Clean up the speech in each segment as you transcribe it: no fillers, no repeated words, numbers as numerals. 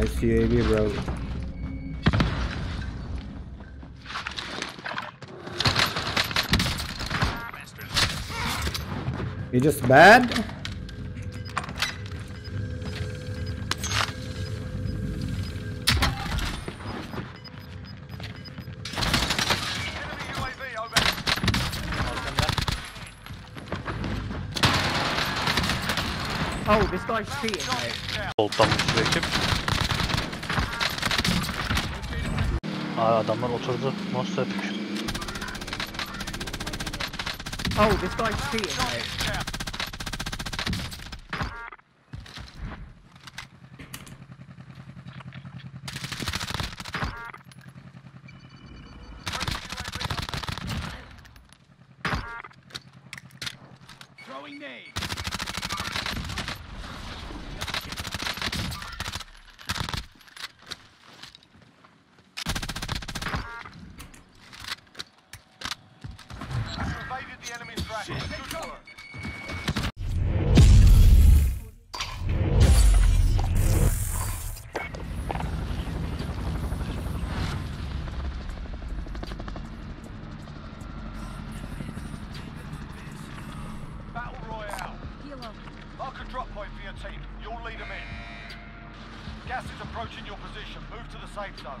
I see UAV, bro. You just bad? Oh, this guy's cheating. Adamlar oturdu. Nasıl öpük. Oh, this guy's cheating. Throwing nade. Team, you'll lead them in. Gas is approaching your position. Move to the safe zone.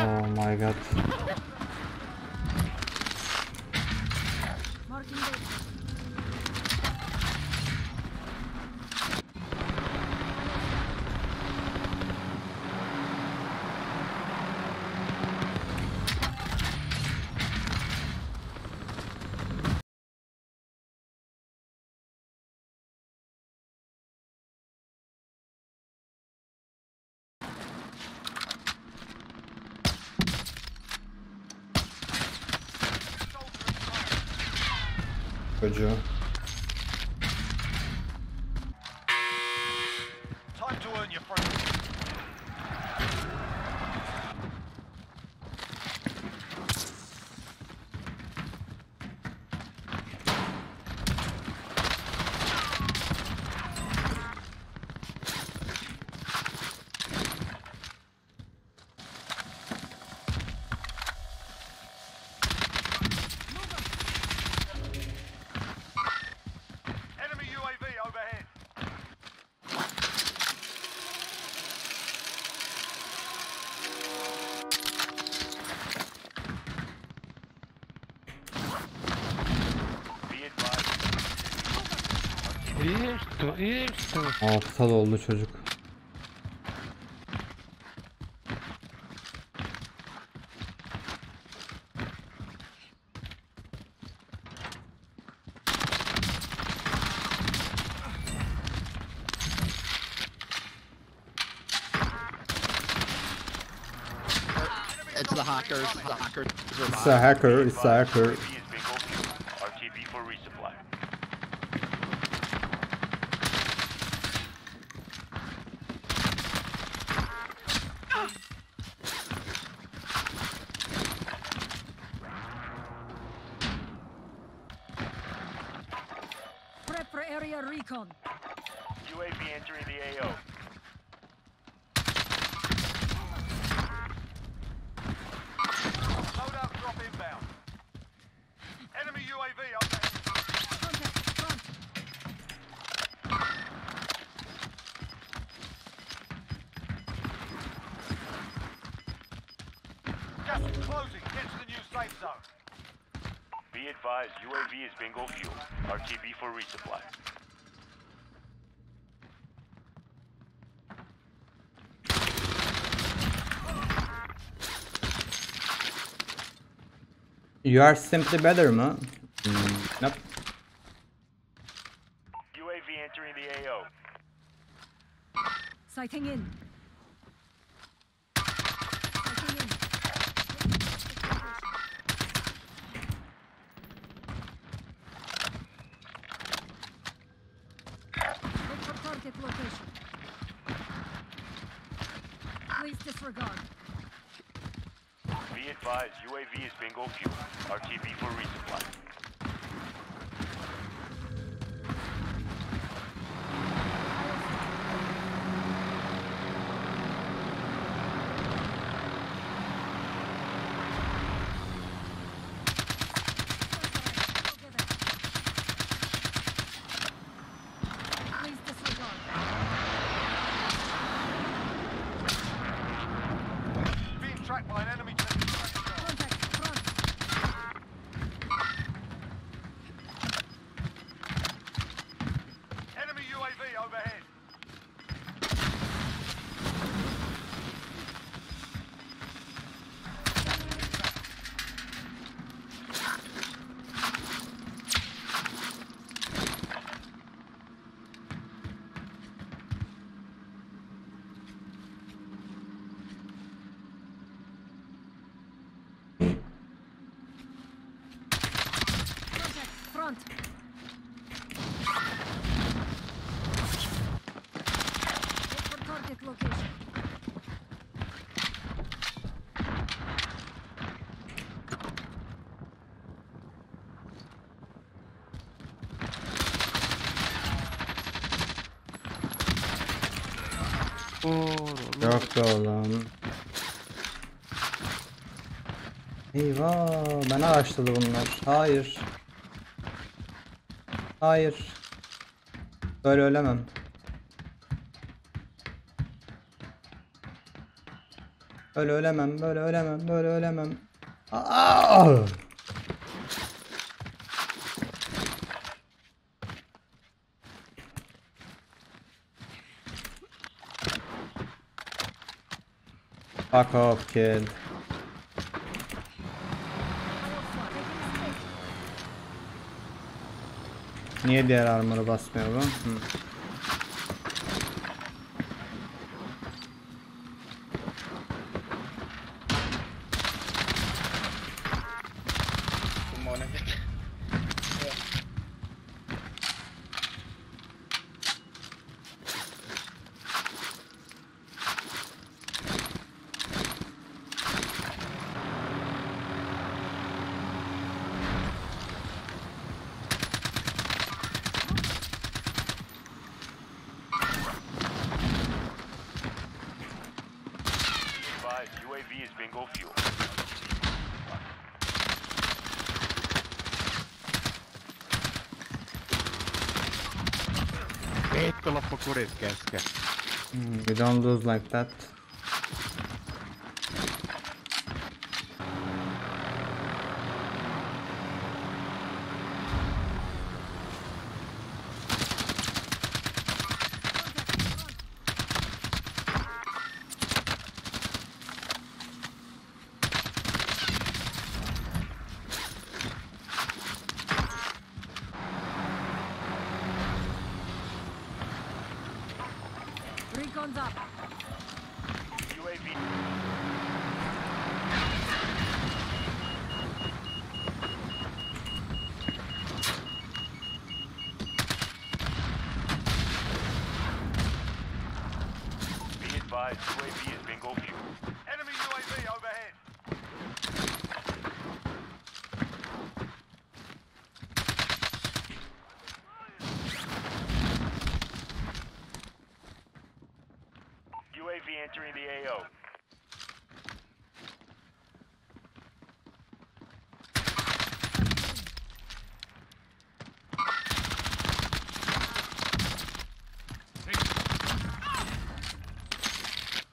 Oh my god. Time to earn your friends. Aptal oldu çocuk. It's the hacker. It's a hacker. It's a hacker. Area recon. UAV entering the AO. zone. Be advised, UAV is bingo fuel. RTV for resupply. You are simply better, man. Nope. UAV entering the AO. Sighting in. Look for target location. Please disregard. Be advised, UAV is bingo fuel. RTV for resupply. Çok oğlum. Eyvah, bana açtı bunlar. Hayır. Hayır. Böyle ölemem. Böyle ölemem, böyle ölemem, böyle ölemem. Aa! Fuck off, kid. Niye diğer armor'ı basmıyor bu? UAV is bingo fuel. We don't lose like that. Guns up. UAV. Be advised, UAV is bingo fuel. Enemy UAV overhead. UAV entering the AO.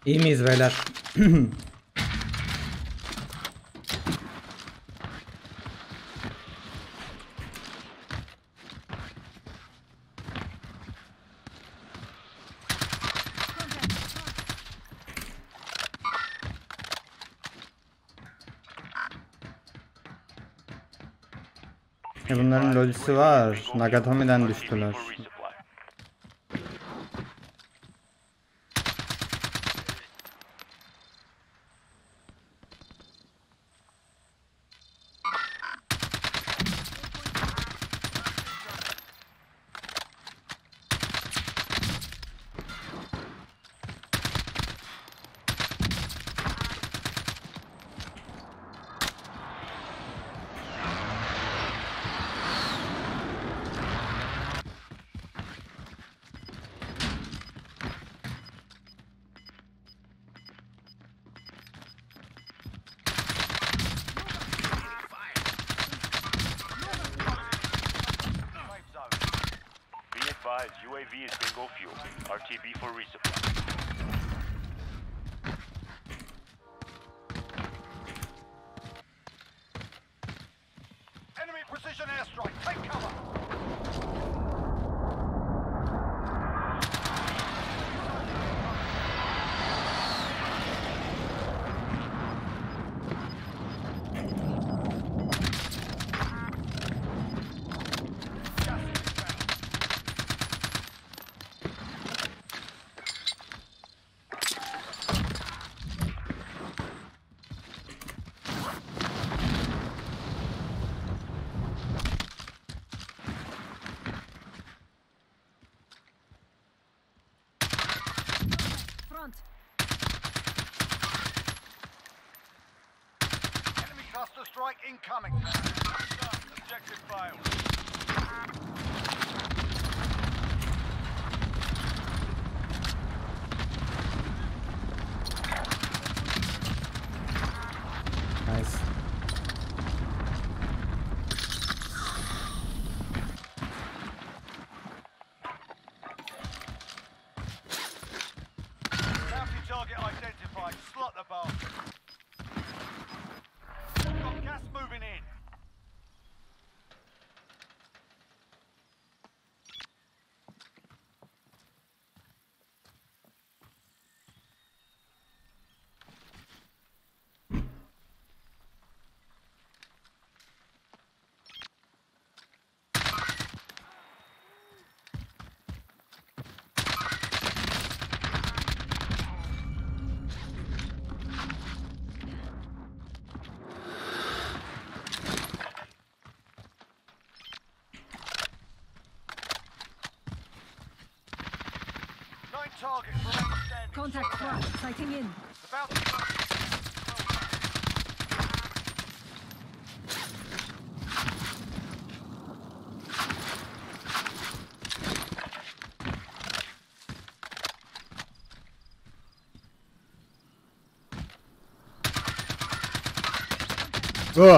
İyi miyiz beyler? Bunların lolisi var. Nagatomi'den düştüler. UAV is bingo fuel. RTB for resupply. Enemy precision airstrike. Take cover. Enemy cluster strike incoming. Objective failed. Nice. Target contact crash, sighting in. About to go.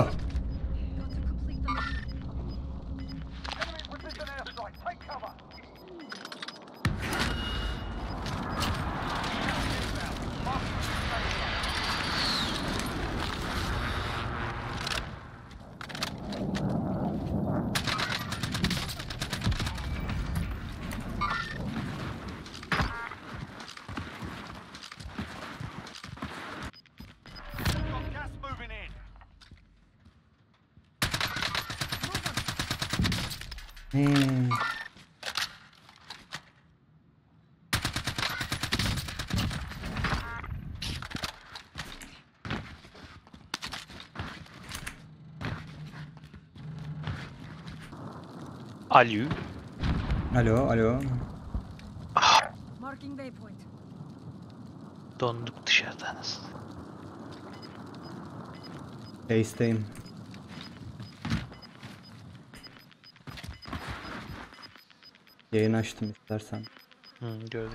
Alo. Alo, alo. Ah. Donduk dışarıdanız. Base'teyim. Yayın açtım istersen. Gördüm.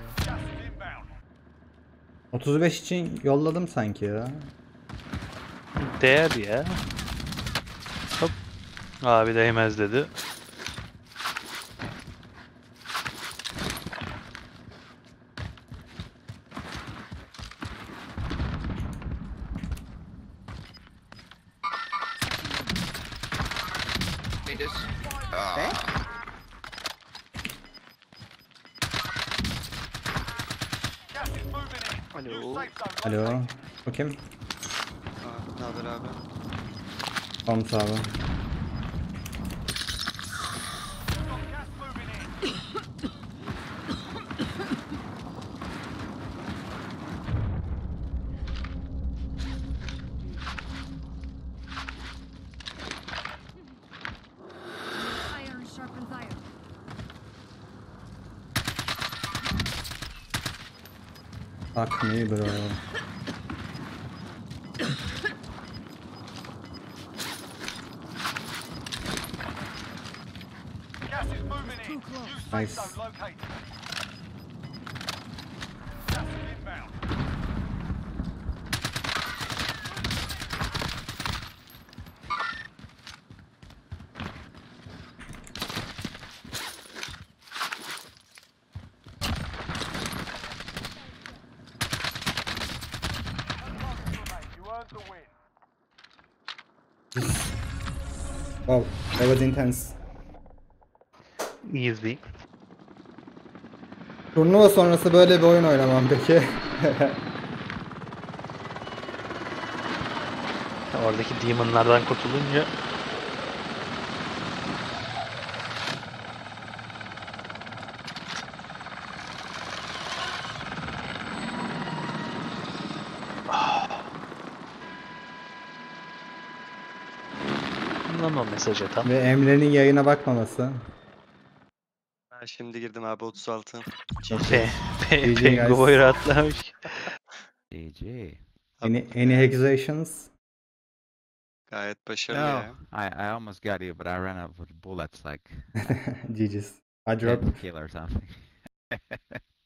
35 için yolladım sanki ya. Değer ya. Hop. Abi değmez dedi. Alo. Alo. O kim? Ne haber abi? Tamam sağ ol. Fuck me, bro. Nice. Wow, that was intense. Easy. Turnuva sonrası böyle bir oyun oynamam peki. Oradaki demonlardan kurtulunca. Anlamam mesaj atan. Ve Emre'nin yayına bakmaması. Ben şimdi girdim abi 36. Penguoy rahatlamış. Any accusations? Gayet başarılı ya. I almost got you but I ran out of bullets like. GG's. I dropped. Kill or something.